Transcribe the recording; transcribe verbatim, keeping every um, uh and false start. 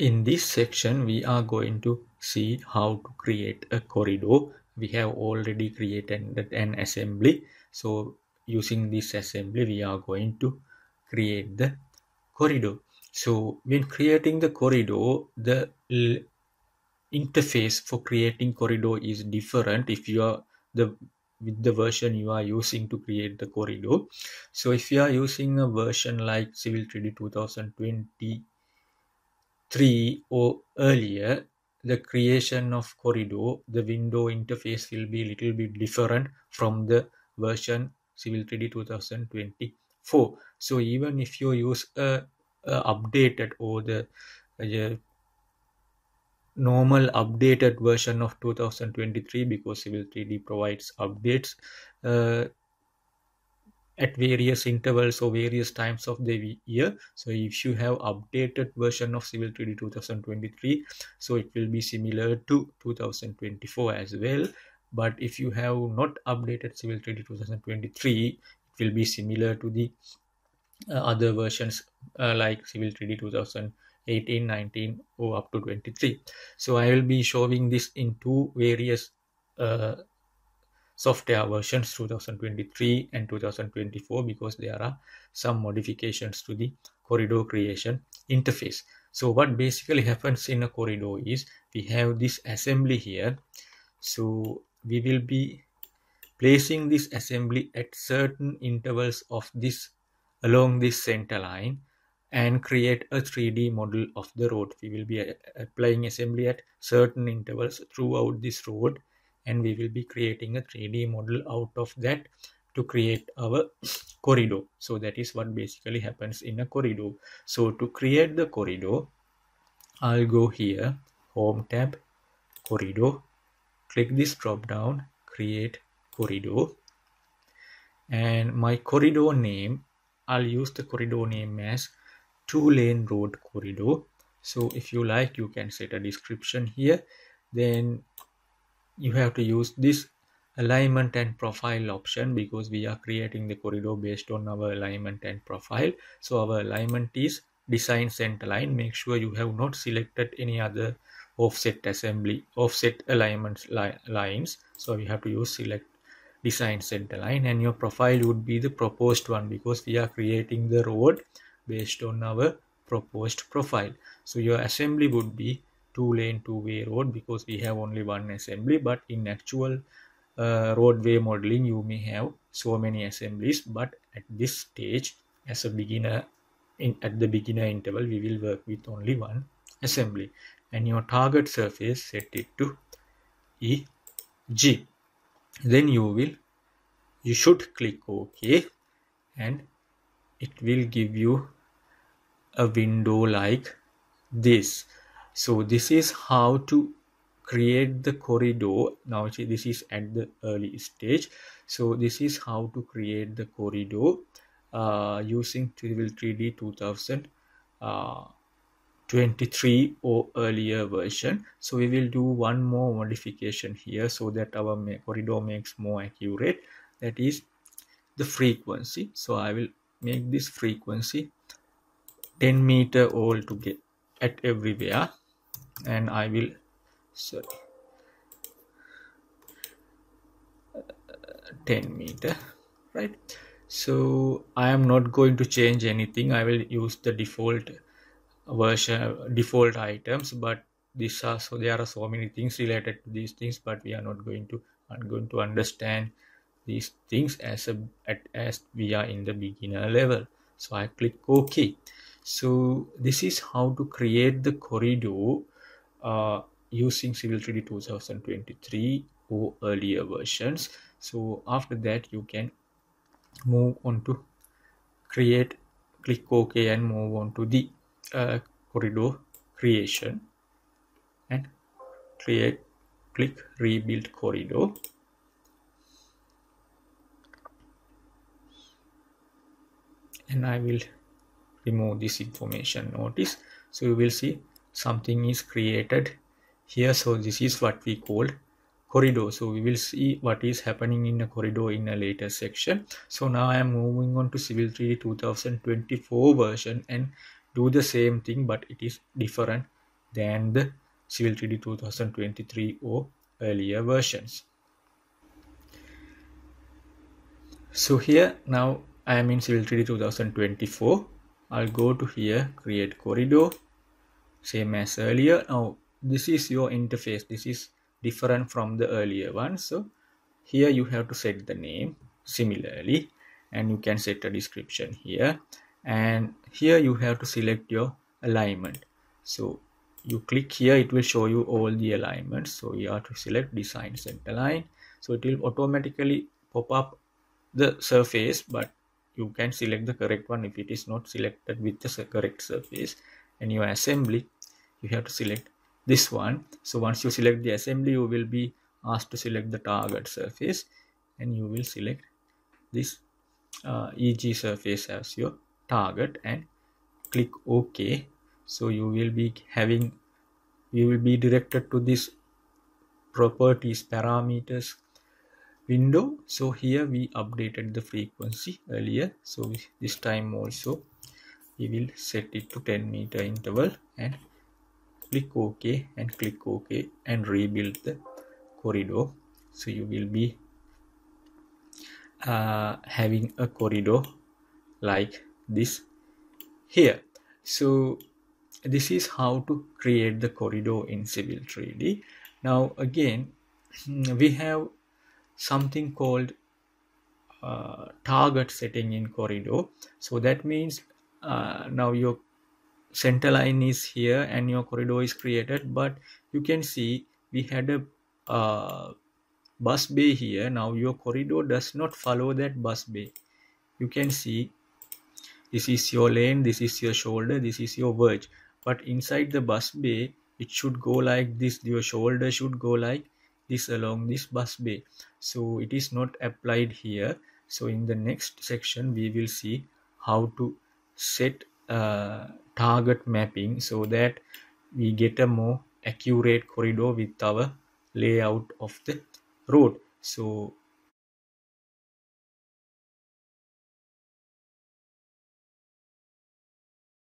In this section, we are going to see how to create a corridor. We have already created an assembly. So using this assembly, we are going to create the corridor. So when creating the corridor, the interface for creating corridor is different if you are the with the version you are using to create the corridor. So if you are using a version like Civil three D twenty twenty-three or earlier, the creation of corridor, the window interface will be a little bit different from the version Civil three D twenty twenty-four. So even if you use a, a updated or the a normal updated version of two thousand twenty-three, because Civil three D provides updates uh, at various intervals or various times of the year. So if you have updated version of Civil three D twenty twenty-three, so it will be similar to two thousand twenty-four as well. But if you have not updated Civil three D twenty twenty-three, it will be similar to the uh, other versions uh, like Civil three D two thousand eighteen, nineteen, or up to twenty-three. So I will be showing this in two various uh, software versions, two thousand twenty-three and two thousand twenty-four, because there are some modifications to the corridor creation interface. So what basically happens in a corridor is we have this assembly here. So we will be placing this assembly at certain intervals of this along this center line and create a three D model of the road. We will be applying assembly at certain intervals throughout this road, and we will be creating a three D model out of that to create our corridor. So that is what basically happens in a corridor. So to create the corridor, I'll go here, Home tab, Corridor, click this drop down, Create Corridor, and my corridor name, I'll use the corridor name as two lane road corridor. So if you like, you can set a description here. Then you have to use this alignment and profile option, because we are creating the corridor based on our alignment and profile. So our alignment is design center line. Make sure you have not selected any other offset assembly, offset alignment li lines. So you have to use select design center line, and your profile would be the proposed one, because we are creating the road based on our proposed profile. So your assembly would be two lane two way road, because we have only one assembly, but in actual uh, roadway modeling you may have so many assemblies. But at this stage, as a beginner, in at the beginner interval, we will work with only one assembly. And your target surface, set it to E G. Then you will you should click OK, and it will give you a window like this. So this is how to create the corridor. Now this is at the early stage. So this is how to create the corridor uh, using Civil three D two thousand twenty-three or earlier version. So we will do one more modification here so that our corridor makes more accurate. That is the frequency. So I will make this frequency ten meter all together at everywhere, and I will sorry uh, ten meter, right? So I am not going to change anything. I will use the default version, default items, but these are so there are so many things related to these things, but we are not going to I'm going to understand these things as a at as we are in the beginner level. So I click OK. So this is how to create the corridor uh, using Civil three D twenty twenty-three or earlier versions. So after that, you can move on to create, click OK, and move on to the uh, corridor creation and create, click rebuild corridor. And I will remove this information notice. So you will see something is created here. So this is what we call corridor. So we will see what is happening in a corridor in a later section. So now I am moving on to Civil three D twenty twenty-four version and do the same thing, but it is different than the Civil three D twenty twenty-three or earlier versions. So here now I am in Civil three D twenty twenty-four. I'll go to here, create corridor, same as earlier. Now this is your interface. This is different from the earlier one. So here you have to set the name similarly, and you can set a description here. And here you have to select your alignment. So you click here, it will show you all the alignments. So you have to select design center line. So it will automatically pop up the surface, but you can select the correct one if it is not selected with the correct surface. And your assembly, you have to select this one. So once you select the assembly, you will be asked to select the target surface, and you will select this uh, E G surface as your target and click OK. So you will be having you will be directed to this properties parameters window. So here we updated the frequency earlier, so this time also we will set it to ten meter interval and click OK and click OK and rebuild the corridor. So you will be uh, having a corridor like this here. So this is how to create the corridor in Civil three D. Now again, we have something called uh, target setting in corridor. So that means uh, now your center line is here and your corridor is created, but you can see we had a uh, bus bay here. Now your corridor does not follow that bus bay. You can see this is your lane, this is your shoulder, this is your verge, but inside the bus bay it should go like this. Your shoulder should go like this along this bus bay. So it is not applied here. So in the next section we will see how to set uh, target mapping so that we get a more accurate corridor with our layout of the road. So